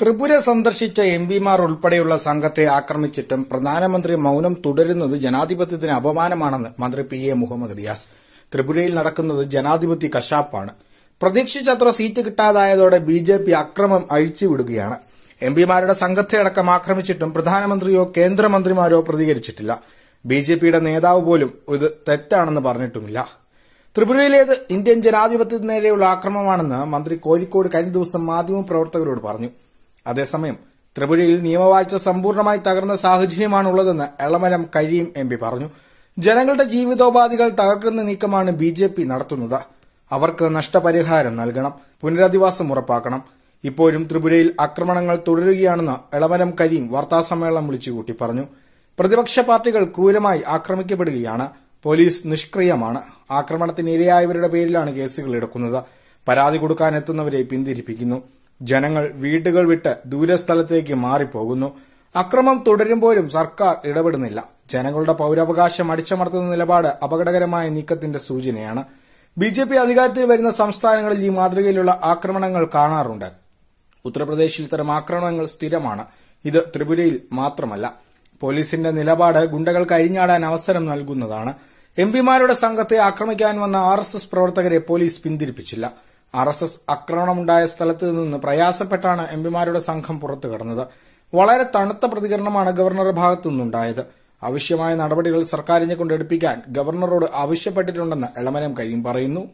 Tripura സന്ദർശിച്ച എംപിമാർ ഉൾപ്പെടെയുള്ള സംഘത്തെ ആക്രമിച്ചിട്ടും പ്രധാനമന്ത്രി മൗനം തുടരുന്നത് ജനാധിപത്യത്തിന് അപമാനമാണെന്ന് മന്ത്രി പിഎ മുഹമ്മദ് റിയാസ്. ത്രിപുരയിൽ നടക്കുന്നത് ജനാധിപത്യ കശാപ്പാണ്. പ്രതീക്ഷിച്ചത്ര സീറ്റ് കിട്ടാതായതോടെ ബിജെപി അക്രമം അഴിച്ചുവിടുകയാണ്. എംപിമാരുടെ സംഘത്തെ അടക്കം ആക്രമിച്ചിട്ടും പ്രധാനമന്ത്രിയോ കേന്ദ്രമന്ത്രിമാരോ പ്രതികരിച്ചിട്ടില്ല. ബിജെപിയുടെ നേതാവ് പോലും ഇത് തെറ്റാണെന്ന് പറഞ്ഞിട്ടുമില്ല. ത്രിപുരയിലേത് ഇന്ത്യൻ ജനാധിപത്യത്തിനെതിരെയുള്ള ആക്രമമാണെന്ന് മന്ത്രി കോഴിക്കോട് കഴിഞ്ഞ ദിവസം മാധ്യമപ്രവർത്തകരോട് പറഞ്ഞു. അതേസമയം ത്രിപുരയിൽ നിയമവാഴ്ച സമ്പൂർണ്ണമായി തകർന്ന സാഹചര്യമാണുള്ളതെന്ന് എളമരം കരീം എംപി പറഞ്ഞു. ജനങ്ങളുടെ ജീവിതോപാധികൾ തകർക്കുന്ന നീക്കമാണ് ബിജെപി നടത്തുന്നത്. അവർക്ക് നഷ്ടപരിഹാരം നൽകണം, പുനരധിവാസം ഉറപ്പാക്കണം. ഇപ്പോഴും ത്രിപുരയിൽ ആക്രമണങ്ങൾ തുടരുകയാണെന്ന് എളമരം കരീം വാർത്താസമ്മേളനം വിളിച്ചുകൂട്ടി പറഞ്ഞു. പ്രതിപക്ഷ പാർട്ടികൾ ക്രൂരമായി ആക്രമിക്കപ്പെടുകയാണ്, പോലീസ് നിഷ്ക്രിയമാണ്. ആക്രമണത്തിന് ഇരയായവരുടെ പേരിലാണ് കേസുകൾ എടുക്കുന്നത്. പരാതി കൊടുക്കാനെത്തുന്നവരെ പിന്തിരിപ്പിക്കുന്നു. ജനങ്ങൾ വീടുകൾ വിട്ട് ദൂരസ്ഥലത്തേക്ക് മാറിപ്പോകുന്നു. അക്രമം തുടരുമ്പോഴും സർക്കാർ ഇടപെടുന്നില്ല. ജനങ്ങളുടെ പൌരാവകാശം അടിച്ചമർത്തുന്ന നിലപാട് അപകടകരമായ നീക്കത്തിന്റെ സൂചനയാണ്. ബിജെപി അധികാരത്തിൽ വരുന്ന സംസ്ഥാനങ്ങളിൽ ഈ മാതൃകയിലുള്ള ആക്രമണങ്ങൾ കാണാറുണ്ട്. ഉത്തർപ്രദേശിൽ ഇത്തരം ആക്രമണങ്ങൾ സ്ഥിരമാണ്. ഇത് ത്രിപുരയിൽ മാത്രമല്ല. പോലീസിന്റെ നിലപാട് ഗുണ്ടകൾ കഴിഞ്ഞാടാൻ അവസരം നൽകുന്നതാണ്. എംപിമാരുടെ സംഘത്തെ ആക്രമിക്കാൻ വന്ന ആർഎസ്എസ് പ്രവർത്തകരെ പോലീസ് പിന്തിരിപ്പിച്ചില്ല. ആർഎസ്എസ് ആക്രമണമുണ്ടായ സ്ഥലത്ത് നിന്ന് പ്രയാസപ്പെട്ടാണ് എംപിമാരുടെ സംഘം പുറത്തു കടന്നത്. വളരെ തണുത്ത പ്രതികരണമാണ് ഗവർണറുടെ ഭാഗത്തു നിന്നുണ്ടായത്. ആവശ്യമായ നടപടികൾ സർക്കാരിനെ കൊണ്ടെടുപ്പിക്കാൻ ഗവർണറോട് ആവശ്യപ്പെട്ടിട്ടുണ്ടെന്ന് എളമരം കരീം പറയുന്നു.